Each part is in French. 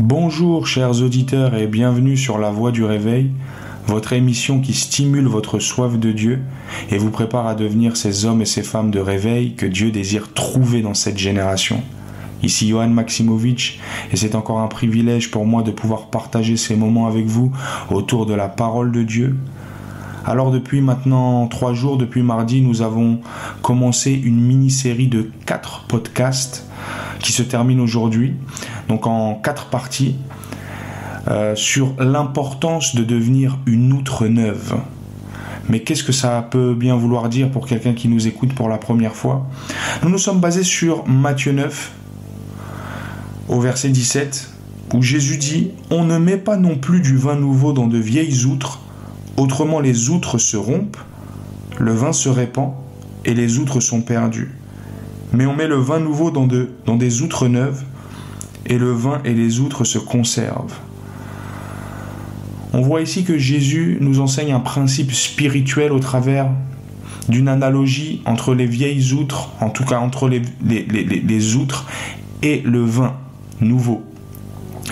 Bonjour chers auditeurs et bienvenue sur La Voix du Réveil, votre émission qui stimule votre soif de Dieu et vous prépare à devenir ces hommes et ces femmes de réveil que Dieu désire trouver dans cette génération. Ici Johann Maksimovic, et c'est encore un privilège pour moi de pouvoir partager ces moments avec vous autour de la parole de Dieu. Alors depuis maintenant 3 jours, depuis mardi, nous avons commencé une mini-série de 4 podcasts qui se termine aujourd'hui, donc en 4 parties, sur l'importance de devenir une outre neuve. Mais qu'est-ce que ça peut bien vouloir dire pour quelqu'un qui nous écoute pour la première fois? Nous nous sommes basés sur Matthieu 9, au verset 17, où Jésus dit « On ne met pas non plus du vin nouveau dans de vieilles outres, autrement les outres se rompent, le vin se répand et les outres sont perdues. Mais on met le vin nouveau dans des outres neuves, et le vin et les outres se conservent. » On voit ici que Jésus nous enseigne un principe spirituel au travers d'une analogie entre les vieilles outres, en tout cas entre les outres et le vin nouveau.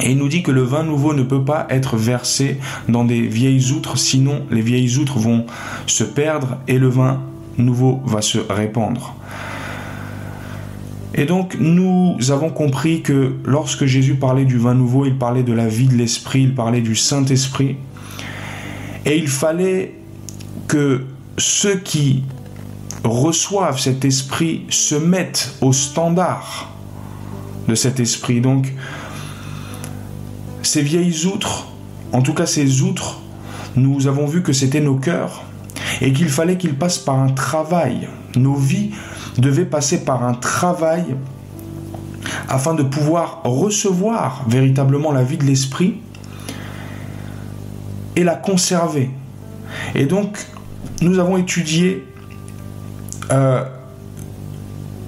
Et il nous dit que le vin nouveau ne peut pas être versé dans des vieilles outres, sinon les vieilles outres vont se perdre et le vin nouveau va se répandre. Et donc nous avons compris que lorsque Jésus parlait du vin nouveau, il parlait de la vie de l'Esprit, il parlait du Saint-Esprit. Et il fallait que ceux qui reçoivent cet Esprit se mettent au standard de cet Esprit. Donc ces vieilles outres, en tout cas ces outres, nous avons vu que c'était nos cœurs et qu'il fallait qu'ils passent par un travail. Nos vies devaient passer par un travail afin de pouvoir recevoir véritablement la vie de l'Esprit et la conserver. Et donc, nous avons étudié,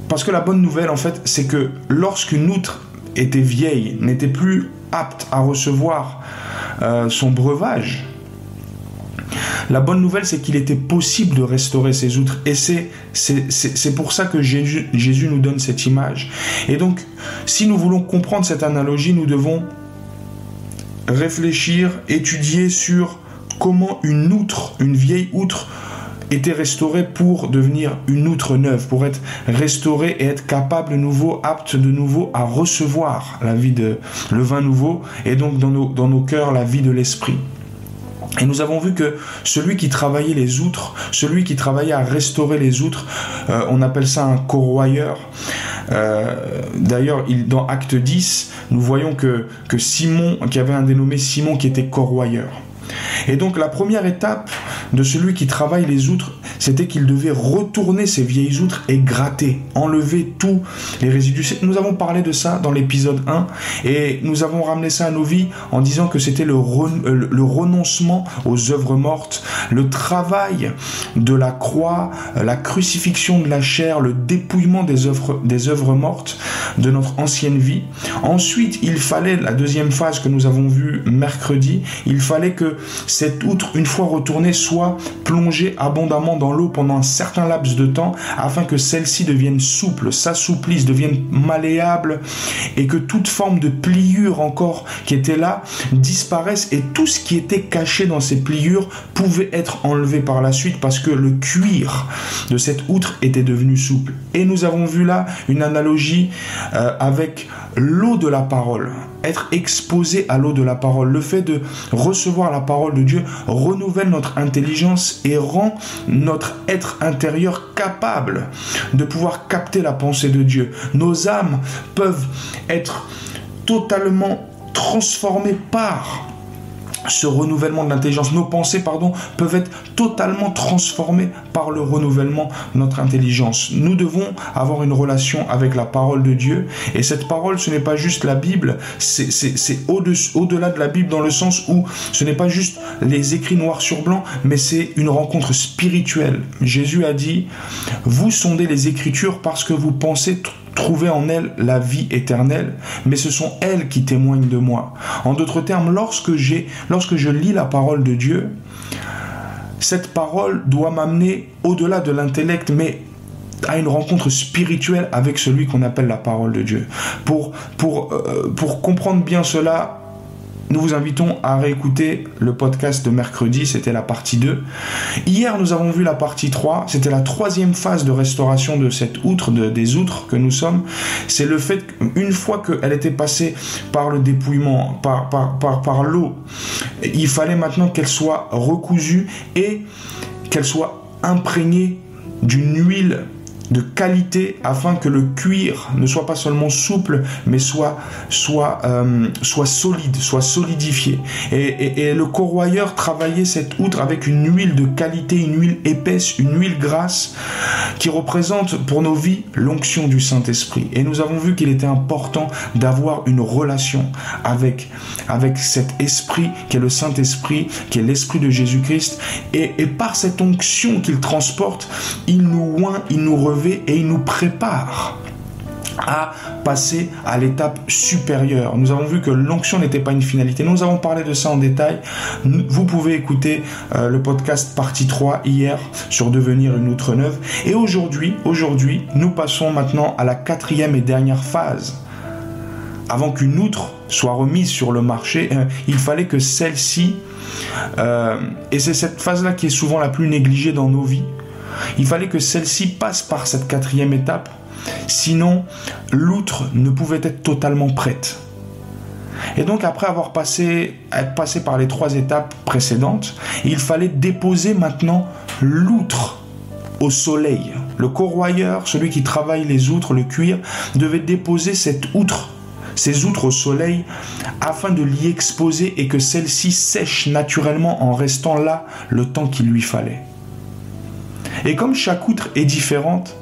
parce que la bonne nouvelle, en fait, c'est que lorsqu'une outre était vieille, n'était plus apte à recevoir son breuvage, la bonne nouvelle, c'est qu'il était possible de restaurer ces outres. Et c'est pour ça que Jésus nous donne cette image. Et donc, si nous voulons comprendre cette analogie, nous devons réfléchir, étudier sur comment une outre, une vieille outre, était restaurée pour devenir une outre neuve, pour être restaurée et être capable de nouveau, apte de nouveau à recevoir la vie de, le vin nouveau, et donc dans nos cœurs, la vie de l'Esprit. Et nous avons vu que celui qui travaillait les outres, celui qui travaillait à restaurer les outres, on appelle ça un corroyeur. D'ailleurs, dans Acte 10, nous voyons que Simon, qu'il y avait un dénommé Simon qui était corroyeur. Et donc la première étape de celui qui travaille les outres, c'était qu'il devait retourner ses vieilles outres et gratter, enlever tous les résidus. Nous avons parlé de ça dans l'épisode 1 et nous avons ramené ça à nos vies en disant que c'était le renoncement aux œuvres mortes, le travail de la croix, la crucifixion de la chair, le dépouillement des œuvres mortes de notre ancienne vie. Ensuite, il fallait, la deuxième phase que nous avons vue mercredi, il fallait que cette outre, une fois retournée, soit plongée abondamment dans l'eau pendant un certain laps de temps afin que celle-ci devienne souple, s'assouplisse, devienne malléable et que toute forme de pliure encore qui était là disparaisse et tout ce qui était caché dans ces pliures pouvait être enlevé par la suite parce que le cuir de cette outre était devenu souple. Et nous avons vu là une analogie avec l'eau de la parole, être exposé à l'eau de la parole. Le fait de recevoir la parole de Dieu renouvelle notre intelligence et rend notre être intérieur capable de pouvoir capter la pensée de Dieu. Nos âmes peuvent être totalement transformées par ce renouvellement de l'intelligence. Nos pensées, peuvent être totalement transformées par le renouvellement de notre intelligence. Nous devons avoir une relation avec la parole de Dieu. Et cette parole, ce n'est pas juste la Bible, c'est au-delà de la Bible, dans le sens où ce n'est pas juste les écrits noirs sur blanc, mais c'est une rencontre spirituelle. Jésus a dit, « Vous sondez les Écritures parce que vous pensez trouver en elles la vie éternelle, mais ce sont elles qui témoignent de moi. » En d'autres termes, lorsque je lis la parole de Dieu, cette parole doit m'amener au-delà de l'intellect, mais à une rencontre spirituelle avec celui qu'on appelle la parole de Dieu. Pour comprendre bien cela, nous vous invitons à réécouter le podcast de mercredi, c'était la partie 2. Hier, nous avons vu la partie 3, c'était la troisième phase de restauration de cette outre, des outres que nous sommes. C'est le fait qu'une fois qu'elle était passée par le dépouillement, par l'eau, il fallait maintenant qu'elle soit recousue et qu'elle soit imprégnée d'une huile de qualité afin que le cuir ne soit pas seulement souple mais soit solide, soit solidifié. Et le corroyeur travaillait cette outre avec une huile de qualité, une huile épaisse, une huile grasse qui représente pour nos vies l'onction du Saint-Esprit. Et nous avons vu qu'il était important d'avoir une relation avec cet esprit qui est le Saint-Esprit, qui est l'Esprit de Jésus-Christ, et par cette onction qu'il transporte, il nous oint, il nous revêt et il nous prépare à passer à l'étape supérieure. Nous avons vu que l'onction n'était pas une finalité. Nous avons parlé de ça en détail. Vous pouvez écouter le podcast partie 3 hier sur devenir une outre neuve. Et aujourd'hui, nous passons maintenant à la quatrième et dernière phase. Avant qu'une outre soit remise sur le marché, il fallait que celle-ci, et c'est cette phase-là qui est souvent la plus négligée dans nos vies, il fallait que celle-ci passe par cette quatrième étape, sinon l'outre ne pouvait être totalement prête. Et donc après avoir passé par les trois étapes précédentes, il fallait déposer maintenant l'outre au soleil. Le corroyeur, celui qui travaille les outres, le cuir, devait déposer cette outre, ces outres au soleil, afin de l'y exposer et que celle-ci sèche naturellement en restant là le temps qu'il lui fallait. Et comme chaque outre est différente,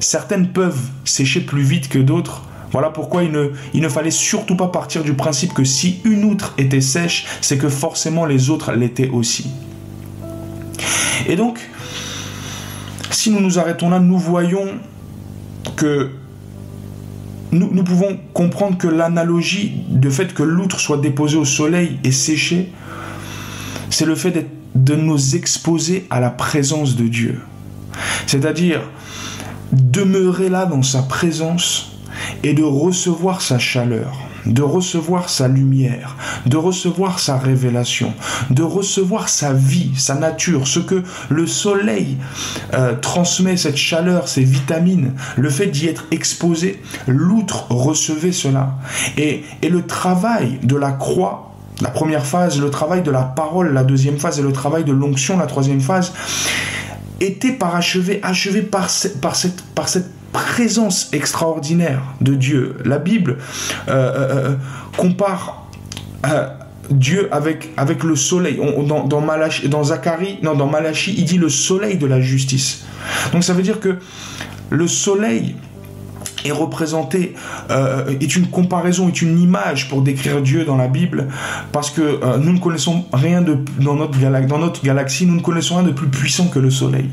certaines peuvent sécher plus vite que d'autres. Voilà pourquoi il ne fallait surtout pas partir du principe que si une outre était sèche, c'est que forcément les autres l'étaient aussi. Et donc, si nous nous arrêtons là, nous voyons que nous pouvons comprendre que l'analogie du fait que l'outre soit déposée au soleil et séchée, c'est le fait d'être de nous exposer à la présence de Dieu. C'est-à-dire demeurer là dans sa présence et de recevoir sa chaleur, de recevoir sa lumière, de recevoir sa révélation, de recevoir sa vie, sa nature, ce que le soleil transmet, cette chaleur, ces vitamines, le fait d'y être exposé, l'outre recevait cela. Et le travail de la croix, la première phase, le travail de la parole, la deuxième phase, et le travail de l'onction, la troisième phase, était achevé par cette présence extraordinaire de Dieu. La Bible compare Dieu avec le soleil. Dans Malachie, il dit le soleil de la justice. Donc ça veut dire que le soleil est représenté, est une comparaison, est une image pour décrire Dieu dans la Bible, parce que nous ne connaissons rien dans notre galaxie, nous ne connaissons rien de plus puissant que le soleil.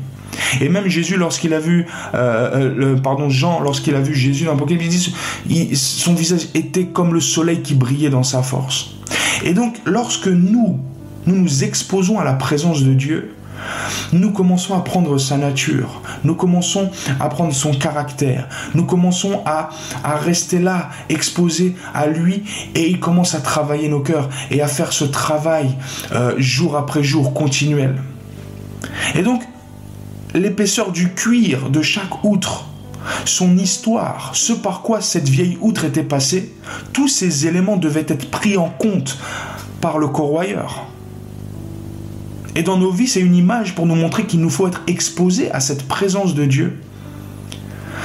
Et même Jésus, Jean, lorsqu'il a vu Jésus dans l'Apocalypse, son visage était comme le soleil qui brillait dans sa force. Et donc, lorsque nous nous exposons à la présence de Dieu, nous commençons à prendre sa nature, nous commençons à prendre son caractère, nous commençons à rester là, exposés à lui, et il commence à travailler nos cœurs et à faire ce travail jour après jour, continuel. Et donc, l'épaisseur du cuir de chaque outre, son histoire, ce par quoi cette vieille outre était passée, tous ces éléments devaient être pris en compte par le corroyeur. Et dans nos vies, c'est une image pour nous montrer qu'il nous faut être exposés à cette présence de Dieu.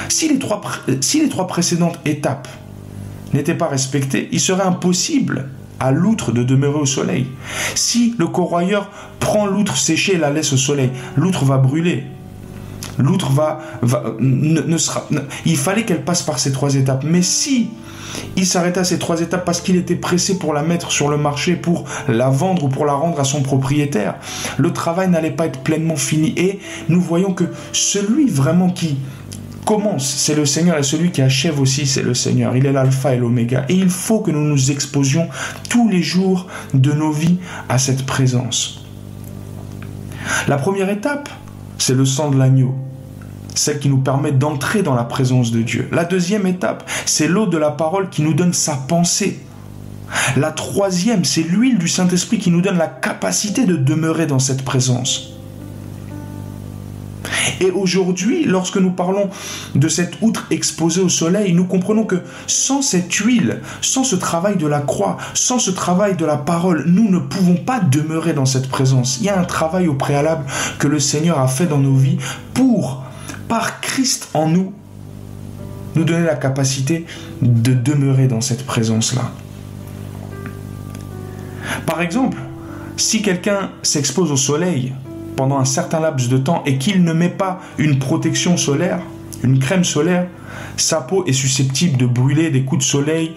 Si les trois précédentes étapes n'étaient pas respectées, il serait impossible à l'outre de demeurer au soleil. Si le corroyeur prend l'outre séchée et la laisse au soleil, l'outre va brûler. L'outre il fallait qu'elle passe par ces trois étapes. Mais si il s'arrêta à ces trois étapes parce qu'il était pressé pour la mettre sur le marché, pour la vendre ou pour la rendre à son propriétaire, le travail n'allait pas être pleinement fini. Et nous voyons que celui vraiment qui commence, c'est le Seigneur, et celui qui achève aussi, c'est le Seigneur. Il est l'alpha et l'oméga. Et il faut que nous nous exposions tous les jours de nos vies à cette présence. La première étape, c'est le sang de l'agneau. celle qui nous permet d'entrer dans la présence de Dieu. La deuxième étape, c'est l'eau de la parole qui nous donne sa pensée. La troisième, c'est l'huile du Saint-Esprit qui nous donne la capacité de demeurer dans cette présence. Et aujourd'hui, lorsque nous parlons de cette outre exposée au soleil, nous comprenons que sans cette huile, sans ce travail de la croix, sans ce travail de la parole, nous ne pouvons pas demeurer dans cette présence. Il y a un travail au préalable que le Seigneur a fait dans nos vies pour, par Christ en nous, nous donner la capacité de demeurer dans cette présence-là. Par exemple, si quelqu'un s'expose au soleil pendant un certain laps de temps et qu'il ne met pas une protection solaire, une crème solaire, sa peau est susceptible de brûler des coups de soleil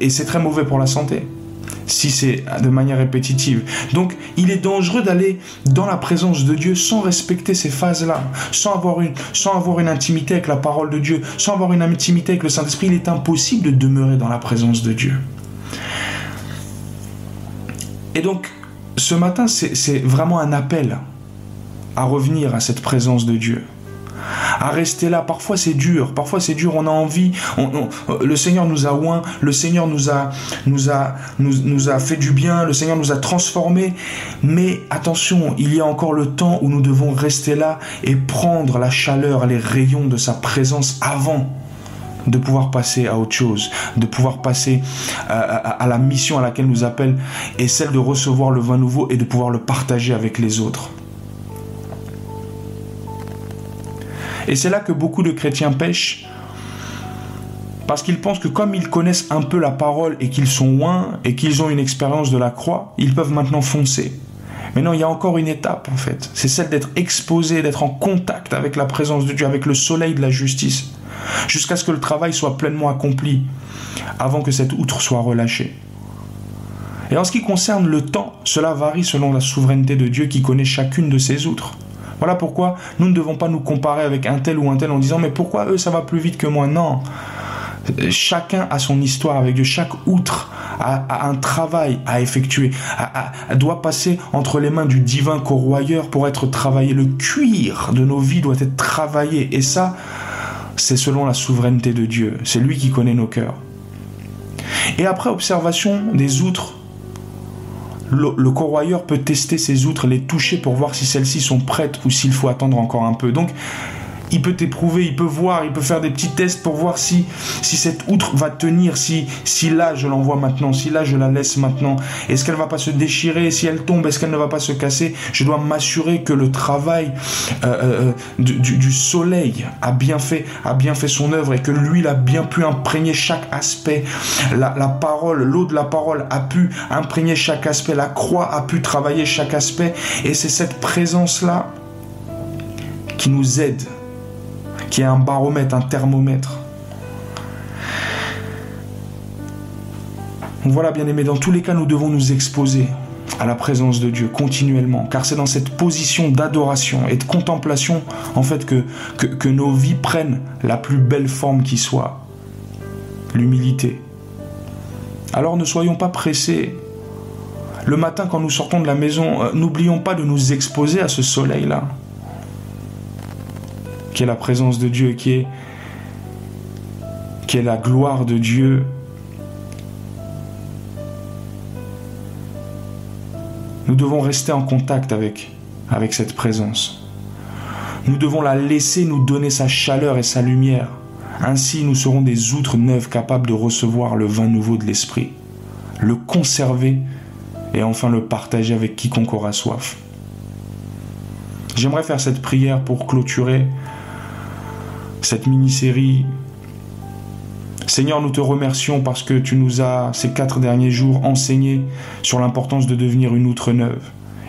et c'est très mauvais pour la santé, si c'est de manière répétitive. Donc il est dangereux d'aller dans la présence de Dieu sans respecter ces phases-là, sans avoir une intimité avec la parole de Dieu, sans avoir une intimité avec le Saint-Esprit. Il est impossible de demeurer dans la présence de Dieu. Et donc, ce matin, c'est vraiment un appel à revenir à cette présence de Dieu, à rester là. Parfois c'est dur, on a envie, le Seigneur nous a oint, le Seigneur nous a fait du bien, le Seigneur nous a transformés, mais attention, il y a encore le temps où nous devons rester là et prendre la chaleur, les rayons de sa présence avant de pouvoir passer à autre chose, de pouvoir passer à la mission à laquelle nous appelle, et celle de recevoir le vin nouveau et de pouvoir le partager avec les autres. Et c'est là que beaucoup de chrétiens pêchent, parce qu'ils pensent que comme ils connaissent un peu la parole et qu'ils sont loin et qu'ils ont une expérience de la croix, ils peuvent maintenant foncer. Mais non, il y a encore une étape en fait, c'est celle d'être exposé, d'être en contact avec la présence de Dieu, avec le soleil de la justice, jusqu'à ce que le travail soit pleinement accompli, avant que cette outre soit relâchée. Et en ce qui concerne le temps, cela varie selon la souveraineté de Dieu qui connaît chacune de ses outres. Voilà pourquoi nous ne devons pas nous comparer avec un tel ou un tel en disant « mais pourquoi eux ça va plus vite que moi ?» Non, chacun a son histoire avec Dieu, chaque outre a un travail à effectuer, doit passer entre les mains du divin corroyeur pour être travaillé. Le cuir de nos vies doit être travaillé, et ça, c'est selon la souveraineté de Dieu. C'est lui qui connaît nos cœurs. Et après observation des outres, le corroyeur peut tester ces outres, les toucher pour voir si celles-ci sont prêtes ou s'il faut attendre encore un peu. Donc, il peut éprouver, il peut voir, il peut faire des petits tests pour voir si cette outre va tenir, si là je l'envoie maintenant, si là je la laisse maintenant. Est-ce qu'elle ne va pas se déchirer? Si elle tombe, est-ce qu'elle ne va pas se casser? Je dois m'assurer que le travail du soleil a bien fait son œuvre et que l'huile a bien pu imprégner chaque aspect. La parole, l'eau de la parole a pu imprégner chaque aspect. La croix a pu travailler chaque aspect. Et c'est cette présence-là qui nous aide, qui est un baromètre, un thermomètre. Voilà, bien aimé, dans tous les cas, nous devons nous exposer à la présence de Dieu continuellement, car c'est dans cette position d'adoration et de contemplation, en fait, que nos vies prennent la plus belle forme qui soit, l'humilité. Alors ne soyons pas pressés. Le matin, quand nous sortons de la maison, n'oublions pas de nous exposer à ce soleil-là, qui est la présence de Dieu, qui est la gloire de Dieu. Nous devons rester en contact avec cette présence. Nous devons la laisser nous donner sa chaleur et sa lumière. Ainsi, nous serons des outres neuves capables de recevoir le vin nouveau de l'Esprit, le conserver et enfin le partager avec quiconque aura soif. J'aimerais faire cette prière pour clôturer cette mini-série. Seigneur, nous te remercions parce que tu nous as, ces 4 derniers jours, enseigné sur l'importance de devenir une outre neuve.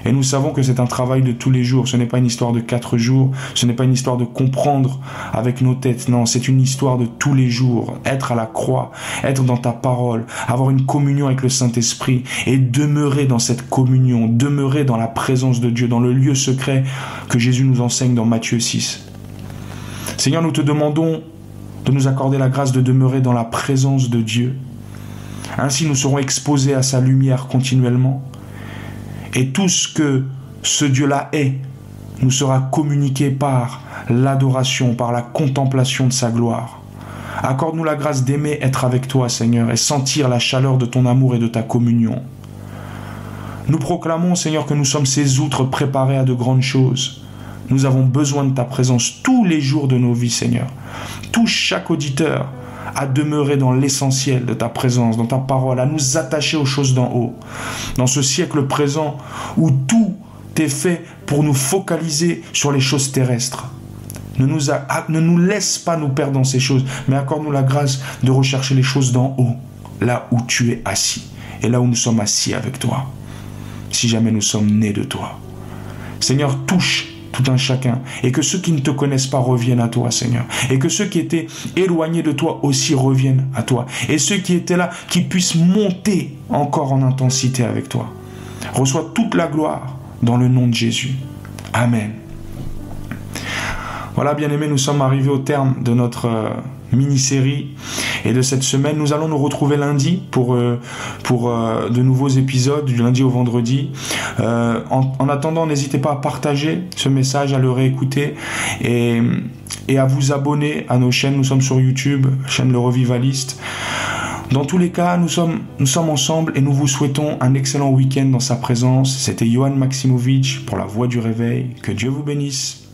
Et nous savons que c'est un travail de tous les jours. Ce n'est pas une histoire de 4 jours, ce n'est pas une histoire de comprendre avec nos têtes. Non, c'est une histoire de tous les jours. Être à la croix, être dans ta parole, avoir une communion avec le Saint-Esprit et demeurer dans cette communion, demeurer dans la présence de Dieu, dans le lieu secret que Jésus nous enseigne dans Matthieu 6. Seigneur, nous te demandons de nous accorder la grâce de demeurer dans la présence de Dieu. Ainsi, nous serons exposés à sa lumière continuellement. Et tout ce que ce Dieu-là est nous sera communiqué par l'adoration par la contemplation de sa gloire. Accorde-nous la grâce d'aimer être avec toi, Seigneur, et sentir la chaleur de ton amour et de ta communion. Nous proclamons, Seigneur, que nous sommes ces outres préparés à de grandes choses. Nous avons besoin de ta présence tous les jours de nos vies, Seigneur. Touche chaque auditeur à demeurer dans l'essentiel de ta présence, dans ta parole, à nous attacher aux choses d'en haut. Dans ce siècle présent où tout est fait pour nous focaliser sur les choses terrestres, ne nous laisse pas nous perdre dans ces choses, mais accorde-nous la grâce de rechercher les choses d'en haut, là où tu es assis et là où nous sommes assis avec toi, si jamais nous sommes nés de toi. Seigneur, touche tout un chacun, et que ceux qui ne te connaissent pas reviennent à toi, Seigneur, et que ceux qui étaient éloignés de toi aussi reviennent à toi, et ceux qui étaient là, qui puissent monter encore en intensité avec toi. Reçois toute la gloire dans le nom de Jésus. Amen. Voilà, bien-aimés, nous sommes arrivés au terme de notre mini-série et de cette semaine. Nous allons nous retrouver lundi pour de nouveaux épisodes, du lundi au vendredi. En attendant, n'hésitez pas à partager ce message, à le réécouter et à vous abonner à nos chaînes. Nous sommes sur YouTube, chaîne Le Revivaliste. Dans tous les cas, nous sommes ensemble et nous vous souhaitons un excellent week-end dans sa présence. C'était Johann Maksimovic pour La Voix du Réveil. Que Dieu vous bénisse.